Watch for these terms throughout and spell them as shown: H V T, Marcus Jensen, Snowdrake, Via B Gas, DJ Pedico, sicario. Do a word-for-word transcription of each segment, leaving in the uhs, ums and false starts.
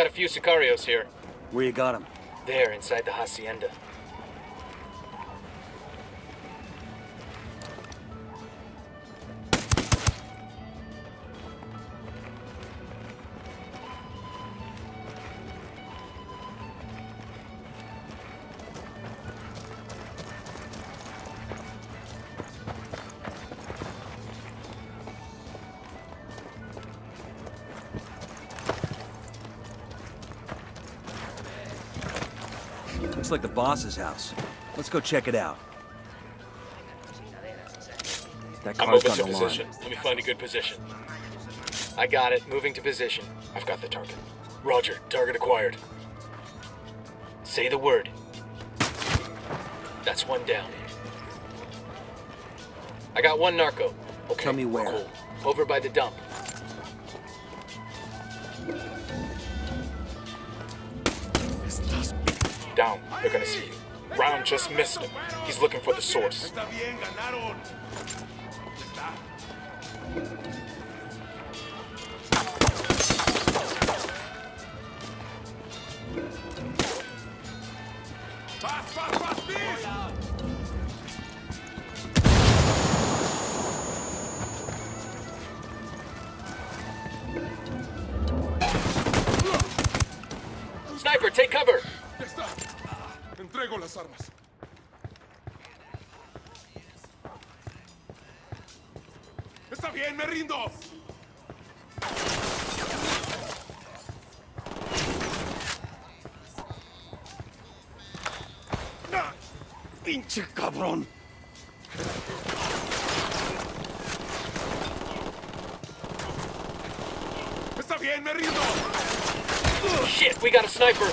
got a few sicarios here. Where you got them? There, inside the hacienda. Looks like the boss's house. Let's go check it out. That car's gone to position. Let me find a good position. I got it. Moving to position. I've got the target. Roger. Target acquired. Say the word. That's one down. I got one narco. Okay. Tell me where. Cool. Over by the dump. Down. They're gonna see you. Round just missed him. He's looking for the source. Sniper, take cover! Entrego las armas. Está bien, me rindo. Pinche cabrón. Está bien, me rindo. Shit, we got a sniper.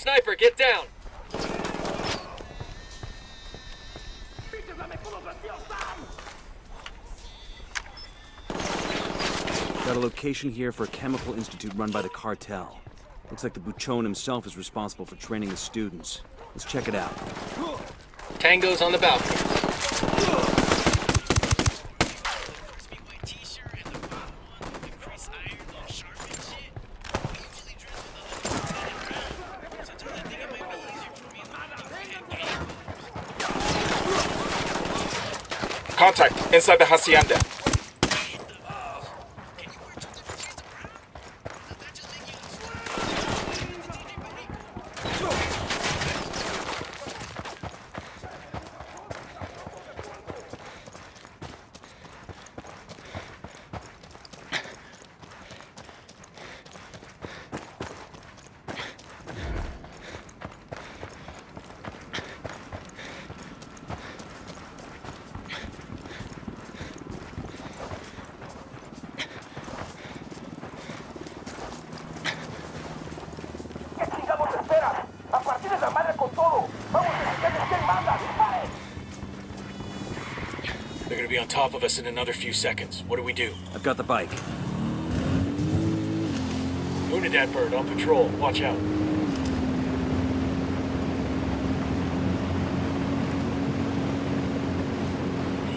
Sniper, get down! Got a location here for a chemical institute run by the cartel. Looks like the Buchon himself is responsible for training the students. Let's check it out. Tango's on the balcony. Contact inside the hacienda. On top of us in another few seconds. What do we do? I've got the bike. Unidad bird on patrol. Watch out.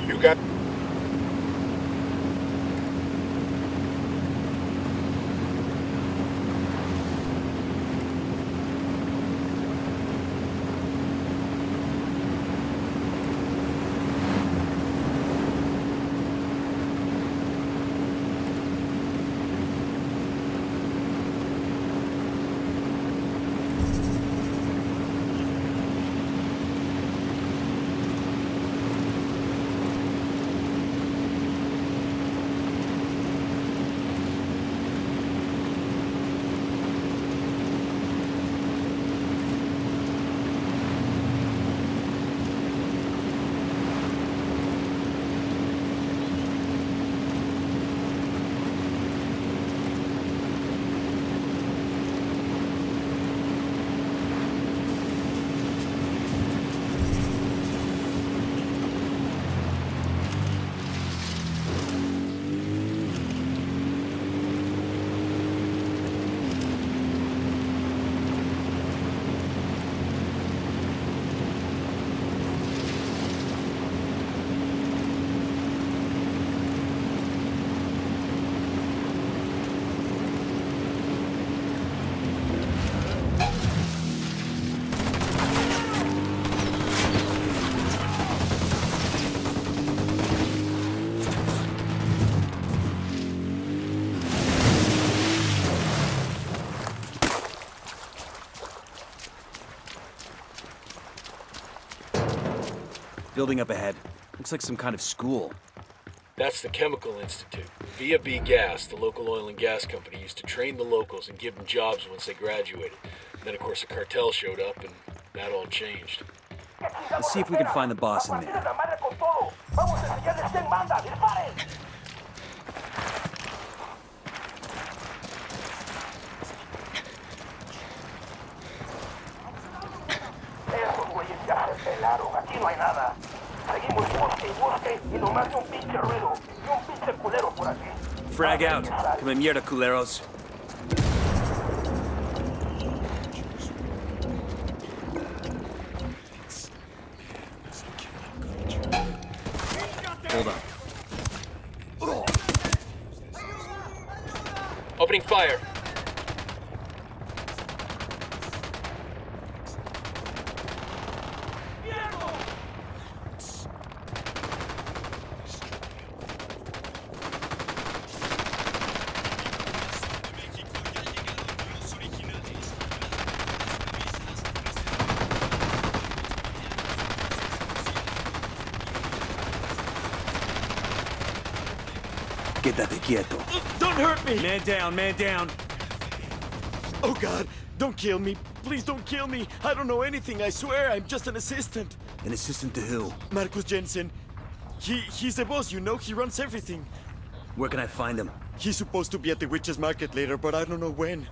You got... Building up ahead. Looks like some kind of school. That's the Chemical Institute. Via B Gas, the local oil and gas company, used to train the locals and give them jobs once they graduated. And then, of course, a cartel showed up, and that all changed. Let's see if we can find the boss in there. Frag out. Come in mierda, culeros. Hold on. Oh. Opening fire. Don't hurt me! Man down, man down. Oh God, don't kill me. Please don't kill me. I don't know anything, I swear. I'm just an assistant. An assistant to who? Marcus Jensen. He, he's the boss, you know. He runs everything. Where can I find him? He's supposed to be at the witches' market later, but I don't know when.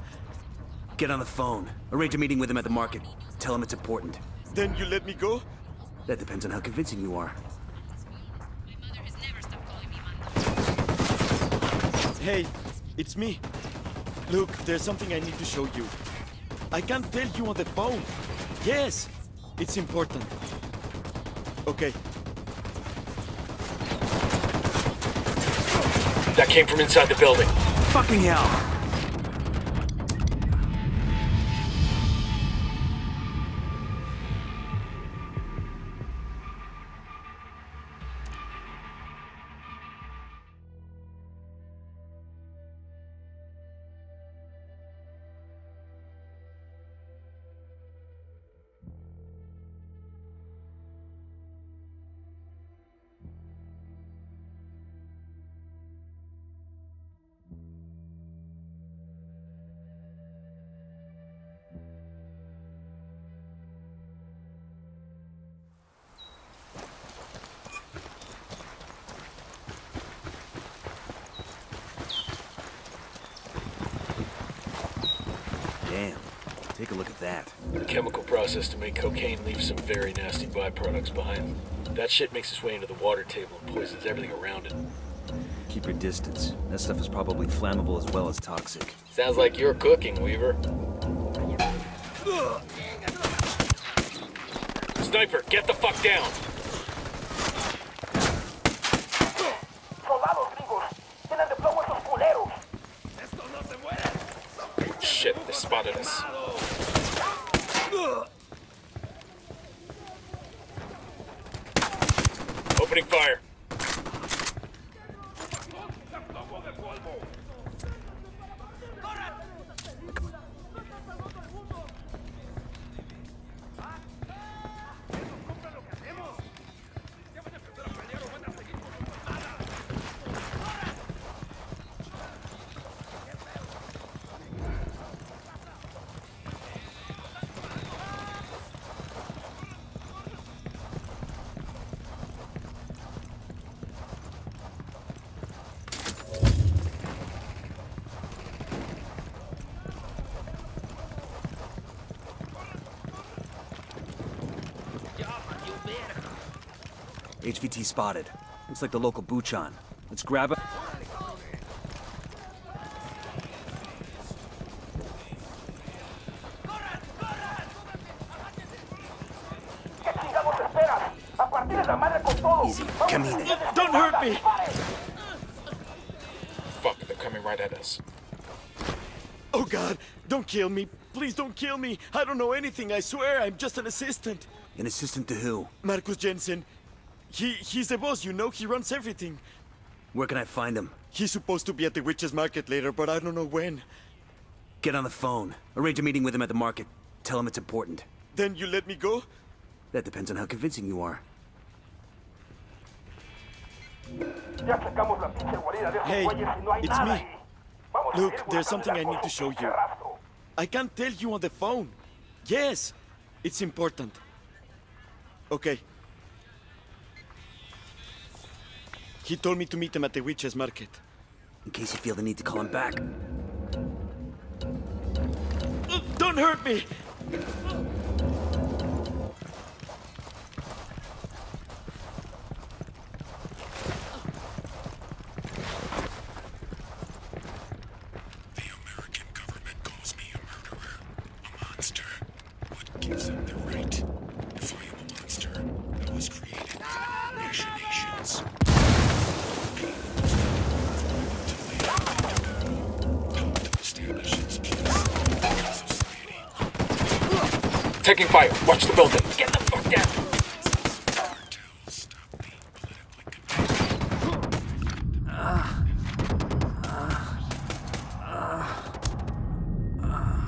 Get on the phone. Arrange a meeting with him at the market. Tell him it's important. Then you let me go? That depends on how convincing you are. Hey, it's me. Look, there's something I need to show you. I can't tell you on the phone. Yes, it's important. Okay. That came from inside the building. Fucking hell. Take a look at that. The chemical process to make cocaine leaves some very nasty byproducts behind it. That shit makes its way into the water table and poisons everything around it. Keep your distance. That stuff is probably flammable as well as toxic. Sounds like you're cooking, Weaver. Ugh. Sniper, get the fuck down! Shit, they spotted us. Opening fire. H V T spotted. Looks like the local Buchan. Let's grab it. Easy. Come in. Don't hurt me! Fuck, they're coming right at us. Oh God, don't kill me. Please don't kill me. I don't know anything, I swear. I'm just an assistant. An assistant to who? Marcus Jensen. He, he's the boss, you know. He runs everything. Where can I find him? He's supposed to be at the witches' market later, but I don't know when. Get on the phone. Arrange a meeting with him at the market. Tell him it's important. Then you let me go? That depends on how convincing you are. Hey, it's me. Look, there's something I need to show you. I can't tell you on the phone. Yes, it's important. Okay. He told me to meet him at the witches' market. In case you feel the need to call him back. Don't hurt me! Taking fire. Watch the building. Get the fuck down. Uh, uh, uh, uh.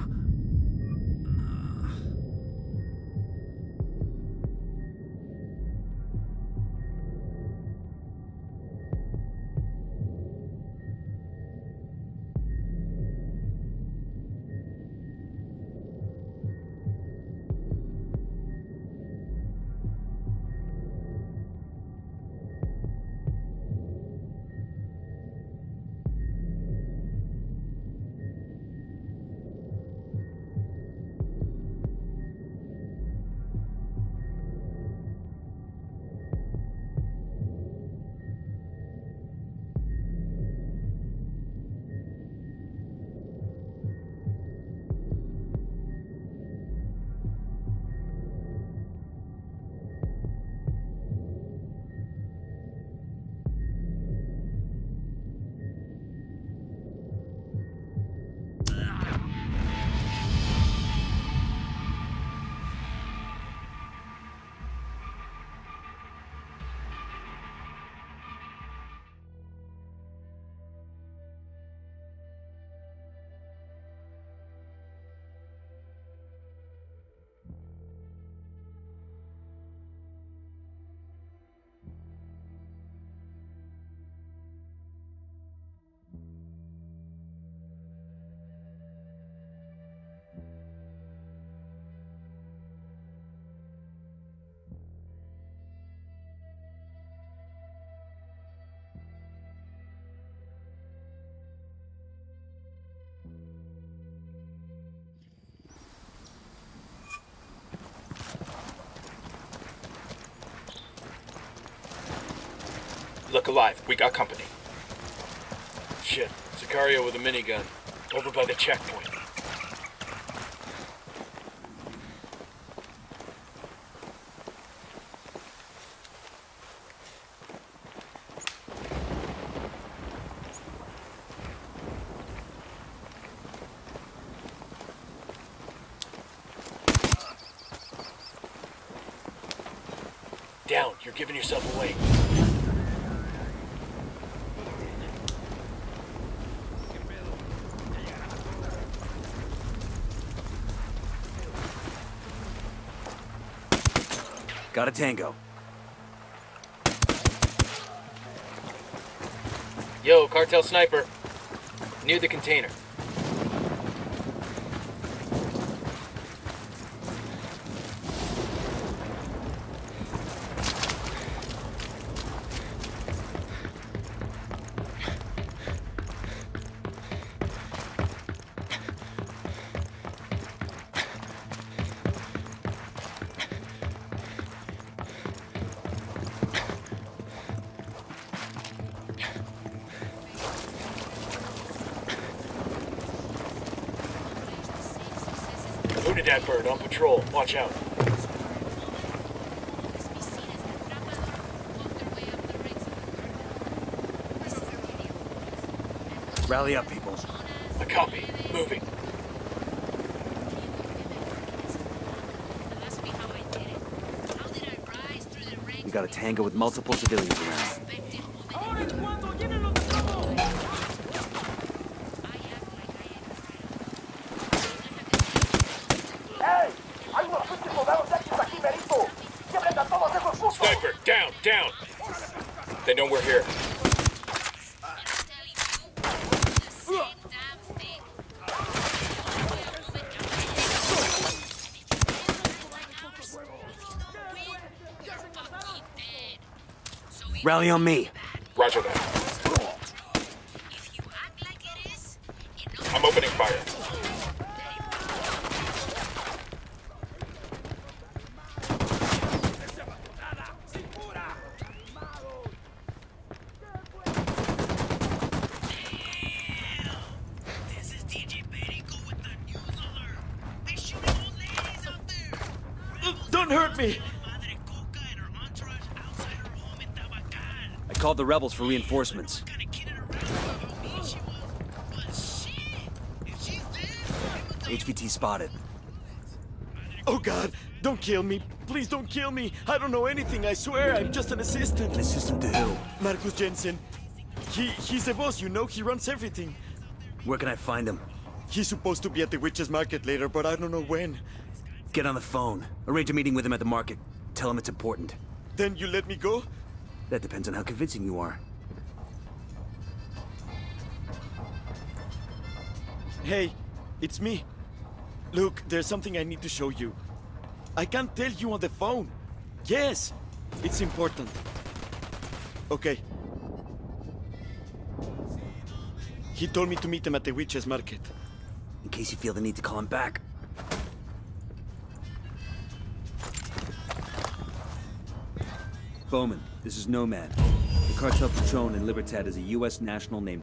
Look alive, we got company. Shit, Sicario with a minigun. Over by the checkpoint. Down, you're giving yourself away. Got a tango. Yo, cartel sniper. Near the container. That bird on patrol. Watch out. Rally up, people. A copy. Moving. We got a tango with multiple civilians around. Sniper, down, down! They know we're here. Rally on me. Roger that. If you act like it is, I'm opening fire. This is D J Pedico with the news alert. They shooting old ladies out there. Don't hurt me. Called the rebels for reinforcements. H V T spotted. Oh God, don't kill me. Please don't kill me. I don't know anything, I swear. I'm just an assistant. An assistant to who? Marcus Jensen. He, he's the boss, you know. He runs everything. Where can I find him? He's supposed to be at the witches' market later, but I don't know when. Get on the phone. Arrange a meeting with him at the market. Tell him it's important. Then you let me go? That depends on how convincing you are. Hey, it's me. Look, there's something I need to show you. I can't tell you on the phone. Yes, it's important. Okay. He told me to meet him at the witches' market. In case you feel the need to call him back. Bowman, this is Nomad. The Cartel Patron in Libertad is a U S national named